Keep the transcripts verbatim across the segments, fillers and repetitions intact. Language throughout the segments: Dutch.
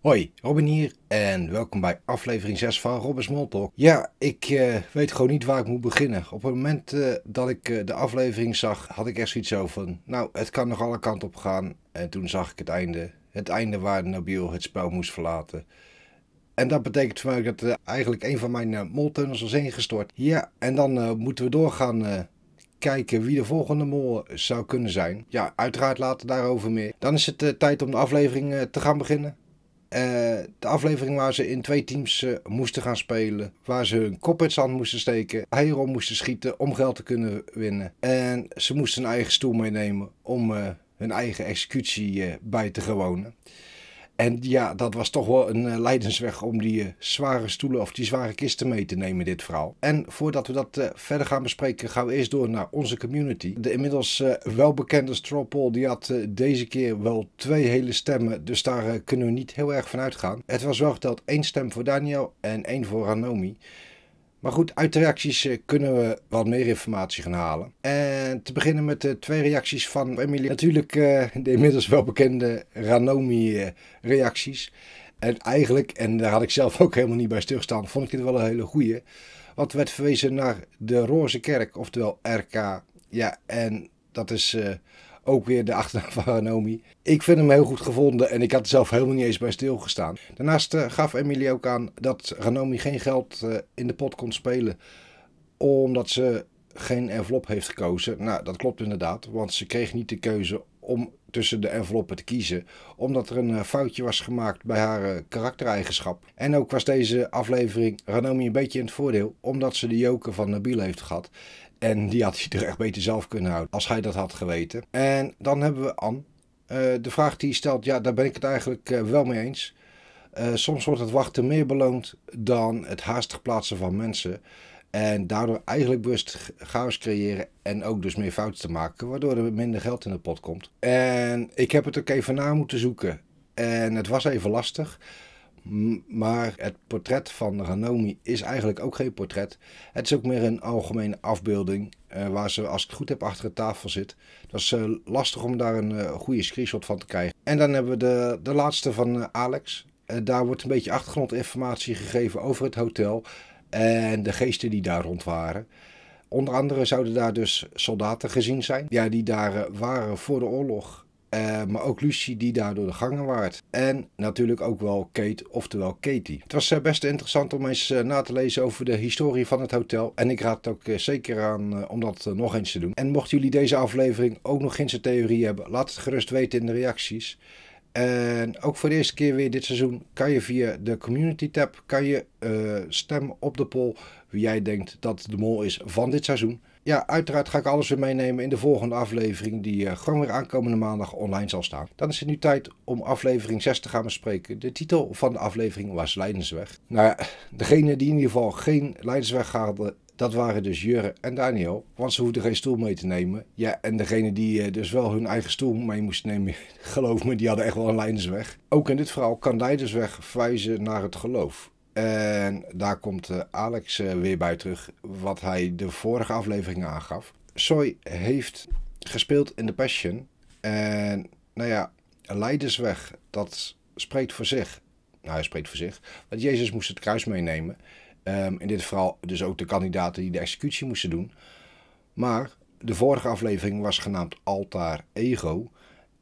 Hoi, Robin hier en welkom bij aflevering zes van Robin's Moltalk. Ja, ik uh, weet gewoon niet waar ik moet beginnen. Op het moment uh, dat ik uh, de aflevering zag, had ik echt zoiets zo van... Nou, het kan nog alle kanten op gaan. En toen zag ik het einde. Het einde waar Nabil het spel moest verlaten. En dat betekent voor mij dat uh, eigenlijk een van mijn uh, moltunnels was ingestort. Ja, en dan uh, moeten we doorgaan... Uh, kijken wie de volgende mol zou kunnen zijn. Ja, uiteraard later daarover meer. Dan is het uh, tijd om de aflevering uh, te gaan beginnen. Uh, de aflevering waar ze in twee teams uh, moesten gaan spelen. Waar ze hun kop in het zand moesten steken. Hierom moesten schieten om geld te kunnen winnen. En ze moesten hun eigen stoel meenemen om uh, hun eigen executie uh, bij te gewonen. En ja, dat was toch wel een uh, lijdensweg om die uh, zware stoelen of die zware kisten mee te nemen, dit verhaal. En voordat we dat uh, verder gaan bespreken, gaan we eerst door naar onze community. De inmiddels uh, welbekende straw poll, die had uh, deze keer wel twee hele stemmen. Dus daar uh, kunnen we niet heel erg van uitgaan. Het was wel geteld één stem voor Daniel en één voor Ranomi. Maar goed, uit de reacties uh, kunnen we wat meer informatie gaan halen. En te beginnen met de twee reacties van Emily. Natuurlijk uh, de inmiddels welbekende Ranomi uh, reacties. En eigenlijk, en daar had ik zelf ook helemaal niet bij stilstaan, vond ik dit wel een hele goeie. Want werd verwezen naar de Roze Kerk, oftewel R K. Ja, en dat is uh, ook weer de achternaam van Ranomi. Ik vind hem heel goed gevonden en ik had er zelf helemaal niet eens bij stilgestaan. Daarnaast uh, gaf Emily ook aan dat Ranomi geen geld uh, in de pot kon spelen. Omdat ze geen envelop heeft gekozen. Nou, dat klopt inderdaad. Want ze kreeg niet de keuze om tussen de enveloppen te kiezen. Omdat er een uh, foutje was gemaakt bij haar uh, karaktereigenschap. En ook was deze aflevering Ranomi een beetje in het voordeel. Omdat ze de joker van Nabil heeft gehad. En die had hij er echt beter zelf kunnen houden. Als hij dat had geweten. En dan hebben we Anne. Uh, de vraag die hij stelt, ja, daar ben ik het eigenlijk uh, wel mee eens. Uh, soms wordt het wachten meer beloond dan het haastig plaatsen van mensen. En daardoor eigenlijk bewust chaos creëren en ook dus meer fouten te maken. Waardoor er minder geld in de pot komt. En ik heb het ook even na moeten zoeken. En het was even lastig. Maar het portret van Ranomi is eigenlijk ook geen portret. Het is ook meer een algemene afbeelding uh, waar ze, als ik het goed heb, achter de tafel zit. Dat is uh, lastig om daar een uh, goede screenshot van te krijgen. En dan hebben we de, de laatste van uh, Alex. Uh, daar wordt een beetje achtergrondinformatie gegeven over het hotel en de geesten die daar rond waren. Onder andere zouden daar dus soldaten gezien zijn. Ja, die daar uh, waren voor de oorlog. Uh, maar ook Lucie die daar door de gangen waart. En natuurlijk ook wel Kate, oftewel Katie. Het was uh, best interessant om eens uh, na te lezen over de historie van het hotel. En ik raad het ook uh, zeker aan uh, om dat uh, nog eens te doen. En mochten jullie deze aflevering ook nog geen theorie hebben, laat het gerust weten in de reacties. En ook voor de eerste keer weer dit seizoen kan je via de community tab kan je uh, stemmen op de poll wie jij denkt dat de mol is van dit seizoen. Ja, uiteraard ga ik alles weer meenemen in de volgende aflevering die uh, gewoon weer aankomende maandag online zal staan. Dan is het nu tijd om aflevering zes te gaan bespreken. De titel van de aflevering was Leidensweg. Nou ja, degene die in ieder geval geen Leidensweg hadden, dat waren dus Jurre en Daniel. Want ze hoefden geen stoel mee te nemen. Ja, en degene die uh, dus wel hun eigen stoel mee moesten nemen, geloof me, die hadden echt wel een Leidensweg. Ook in dit verhaal kan Leidensweg verwijzen naar het geloof. En daar komt Alex weer bij terug, wat hij de vorige aflevering aangaf. Soy heeft gespeeld in de Passion. En nou ja, Leidensweg, dat spreekt voor zich. Nou, hij spreekt voor zich. Want Jezus moest het kruis meenemen. Um, in dit verhaal dus ook de kandidaten die de executie moesten doen. Maar de vorige aflevering was genaamd Altaar Ego.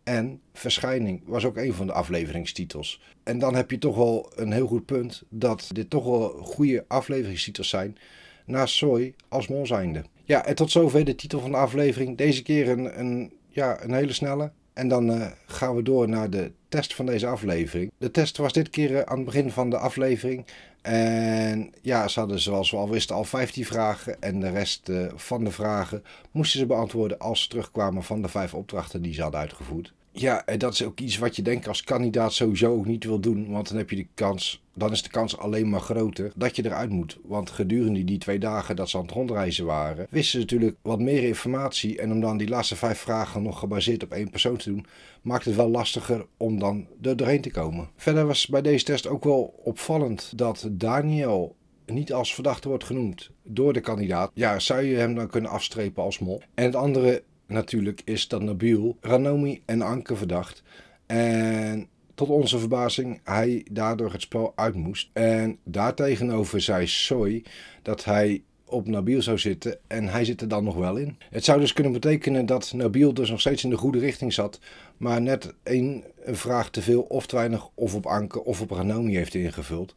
En Verschijning was ook een van de afleveringstitels. En dan heb je toch wel een heel goed punt dat dit toch wel goede afleveringstitels zijn. Naast Soy als mol zijnde. Ja, en tot zover de titel van de aflevering. Deze keer een, een, ja, een hele snelle. En dan uh, gaan we door naar de test van deze aflevering. De test was dit keer uh, aan het begin van de aflevering. En ja, ze hadden, zoals we al wisten, al vijftien vragen. En de rest uh, van de vragen moesten ze beantwoorden als ze terugkwamen van de vijf opdrachten die ze hadden uitgevoerd. Ja, en dat is ook iets wat je denkt als kandidaat sowieso ook niet wil doen. Want dan heb je de kans, dan is de kans alleen maar groter dat je eruit moet. Want gedurende die twee dagen dat ze aan het rondreizen waren, wisten ze natuurlijk wat meer informatie. En om dan die laatste vijf vragen nog gebaseerd op één persoon te doen, maakt het wel lastiger om dan er doorheen te komen. Verder was bij deze test ook wel opvallend dat Daniel niet als verdachte wordt genoemd door de kandidaat. Ja, zou je hem dan kunnen afstrepen als mol? En het andere natuurlijk is dat Nabil, Ranomi en Anke verdacht. En tot onze verbazing hij daardoor het spel uit moest. En daartegenover zei Soy dat hij op Nabil zou zitten en hij zit er dan nog wel in. Het zou dus kunnen betekenen dat Nabil dus nog steeds in de goede richting zat, maar net één vraag te veel of te weinig of op Anke of op Ranomi heeft ingevuld.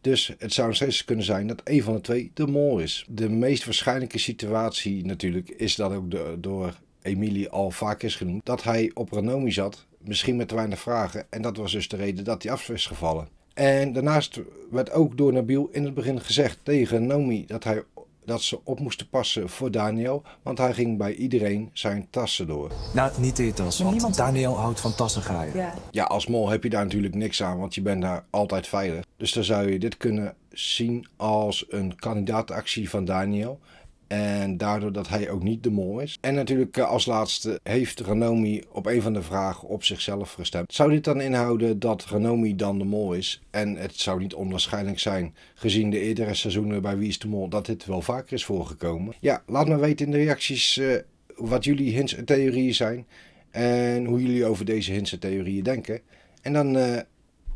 Dus het zou nog steeds kunnen zijn dat één van de twee de mol is. De meest waarschijnlijke situatie natuurlijk is dat ook de, door Emilie al vaak is genoemd, dat hij op Ranomi zat, misschien met te weinig vragen, en dat was dus de reden dat hij af is gevallen. En daarnaast werd ook door Nabil in het begin gezegd tegen Ranomi dat hij dat ze op moesten passen voor Daniel, want hij ging bij iedereen zijn tassen door. Nou, niet in je tas, want niemand... Daniel houdt van tassen graaien. Ja. Ja, als mol heb je daar natuurlijk niks aan, want je bent daar altijd veilig. Dus dan zou je dit kunnen zien als een kandidaatactie van Daniel. En daardoor dat hij ook niet de mol is. En natuurlijk als laatste heeft Ranomi op een van de vragen op zichzelf gestemd. Zou dit dan inhouden dat Ranomi dan de mol is? En het zou niet onwaarschijnlijk zijn, gezien de eerdere seizoenen bij Wie is de Mol, dat dit wel vaker is voorgekomen. Ja, laat me weten in de reacties uh, wat jullie hints en theorieën zijn. En hoe jullie over deze hints en theorieën denken. En dan... Uh,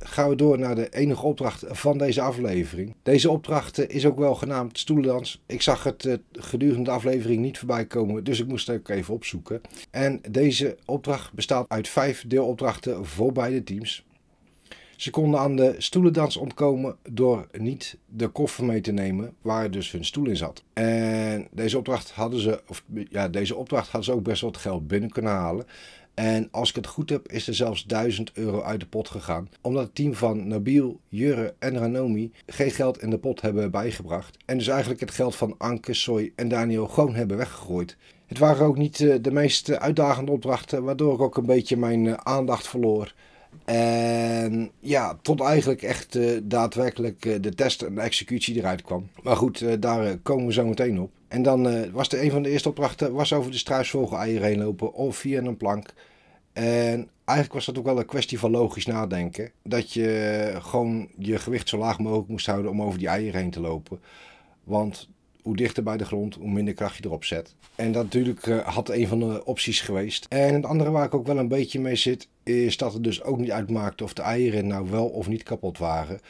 gaan we door naar de enige opdracht van deze aflevering. Deze opdracht is ook wel genaamd stoelendans. Ik zag het gedurende de aflevering niet voorbij komen, dus ik moest het ook even opzoeken. En deze opdracht bestaat uit vijf deelopdrachten voor beide teams. Ze konden aan de stoelendans ontkomen door niet de koffer mee te nemen waar dus hun stoel in zat. En deze opdracht hadden ze, of, ja, deze opdracht hadden ze ook best wat geld binnen kunnen halen. En als ik het goed heb, is er zelfs duizend euro uit de pot gegaan. Omdat het team van Nabil, Jurre en Ranomi geen geld in de pot hebben bijgebracht. En dus eigenlijk het geld van Anke, Soy en Daniel gewoon hebben weggegooid. Het waren ook niet de meest uitdagende opdrachten, waardoor ik ook een beetje mijn aandacht verloor. En ja, tot eigenlijk echt uh, daadwerkelijk uh, de test en de executie eruit kwam. Maar goed, uh, daar uh, komen we zo meteen op. En dan uh, was de een van de eerste opdrachten was over de struisvogel-eieren heen lopen of via een plank. En eigenlijk was dat ook wel een kwestie van logisch nadenken. Dat je uh, gewoon je gewicht zo laag mogelijk moest houden om over die eieren heen te lopen. Want hoe dichter bij de grond, hoe minder kracht je erop zet. En dat natuurlijk uh, had een van de opties geweest. En het andere waar ik ook wel een beetje mee zit, is dat het dus ook niet uitmaakte of de eieren nou wel of niet kapot waren.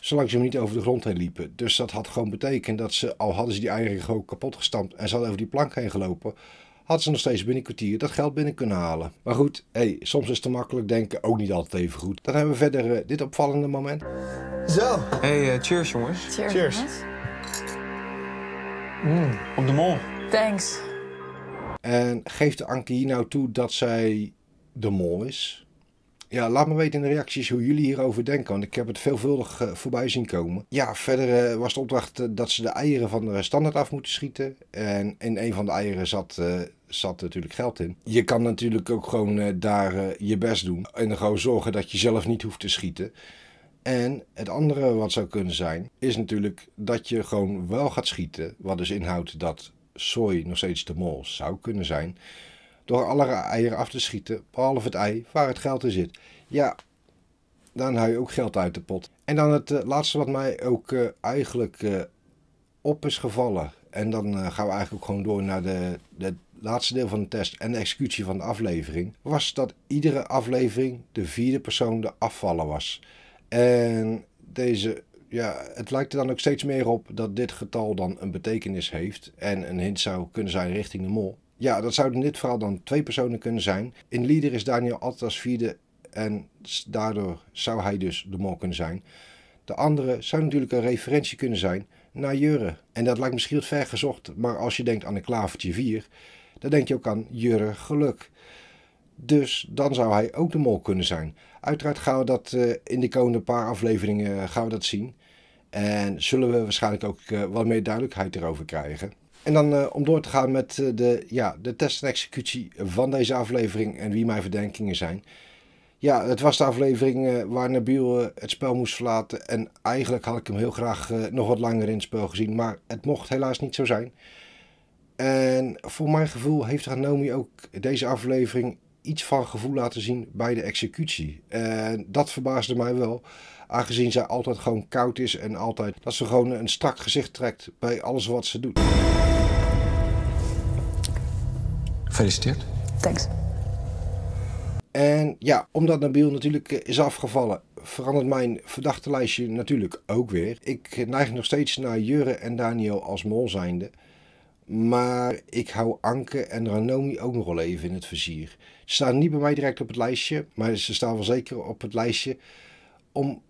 Zolang ze hem niet over de grond heen liepen. Dus dat had gewoon betekend dat ze, al hadden ze die eieren gewoon kapot gestampt en ze hadden over die plank heen gelopen, hadden ze nog steeds binnen een kwartier dat geld binnen kunnen halen. Maar goed, hey, soms is te makkelijk denken ook niet altijd even goed. Dan hebben we verder uh, dit opvallende moment. Zo. Hey, uh, cheers jongens. Cheers. Cheers. Mm, op de mol. Thanks. En geeft Anke hier nou toe dat zij de mol is? Ja, laat me weten in de reacties hoe jullie hierover denken, want ik heb het veelvuldig uh, voorbij zien komen. Ja, verder uh, was de opdracht uh, dat ze de eieren van de standaard af moeten schieten. En in een van de eieren zat, uh, zat natuurlijk geld in. Je kan natuurlijk ook gewoon uh, daar uh, je best doen en dan gewoon zorgen dat je zelf niet hoeft te schieten. En het andere wat zou kunnen zijn, is natuurlijk dat je gewoon wel gaat schieten. Wat dus inhoudt dat Soy nog steeds de mol zou kunnen zijn. Door alle eieren af te schieten, behalve het ei waar het geld in zit. Ja, dan haal je ook geld uit de pot. En dan het uh, laatste wat mij ook uh, eigenlijk uh, op is gevallen. En dan uh, gaan we eigenlijk ook gewoon door naar de, de laatste deel van de test en de executie van de aflevering. Was dat iedere aflevering de vierde persoon de afvaller was. En deze, ja, het lijkt er dan ook steeds meer op dat dit getal dan een betekenis heeft. En een hint zou kunnen zijn richting de mol. Ja, dat zouden in dit verhaal dan twee personen kunnen zijn. In Leader is Daniel altijd als vierde en daardoor zou hij dus de mol kunnen zijn. De andere zou natuurlijk een referentie kunnen zijn naar Jurre. En dat lijkt misschien wat ver gezocht, maar als je denkt aan een klavertje vier, dan denk je ook aan Jurre geluk. Dus dan zou hij ook de mol kunnen zijn. Uiteraard gaan we dat uh, in de komende paar afleveringen uh, gaan we dat zien. En zullen we waarschijnlijk ook uh, wat meer duidelijkheid erover krijgen. En dan uh, om door te gaan met uh, de, ja, de test en executie van deze aflevering en wie mijn verdenkingen zijn. Ja, het was de aflevering uh, waar Nabil uh, het spel moest verlaten. En eigenlijk had ik hem heel graag uh, nog wat langer in het spel gezien. Maar het mocht helaas niet zo zijn. En voor mijn gevoel heeft Ranomi ook deze aflevering iets van gevoel laten zien bij de executie. En dat verbaasde mij wel, aangezien zij altijd gewoon koud is en altijd dat ze gewoon een strak gezicht trekt bij alles wat ze doet. Gefeliciteerd. Thanks. En ja, omdat Nabil natuurlijk is afgevallen, verandert mijn verdachtenlijstje natuurlijk ook weer. Ik neig nog steeds naar Jurre en Daniel als mol zijnde. Maar ik hou Anke en Ranomi ook nog wel even in het vizier. Ze staan niet bij mij direct op het lijstje, maar ze staan wel zeker op het lijstje om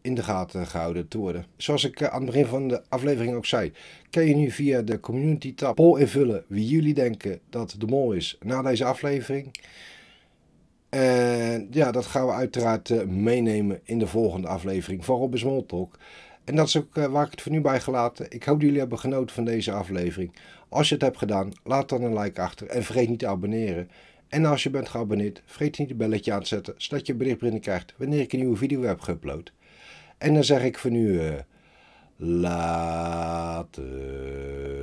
in de gaten gehouden te worden. Zoals ik aan het begin van de aflevering ook zei, kun je nu via de community tab poll invullen wie jullie denken dat de mol is na deze aflevering. En ja, dat gaan we uiteraard meenemen in de volgende aflevering van Robin's Moltalk. En dat is ook waar ik het voor nu bij gelaten. Ik hoop dat jullie hebben genoten van deze aflevering. Als je het hebt gedaan, laat dan een like achter en vergeet niet te abonneren. En als je bent geabonneerd, vergeet niet het belletje aan te zetten, zodat je bericht binnen krijgt wanneer ik een nieuwe video heb geüpload. En dan zeg ik voor nu, uh, later.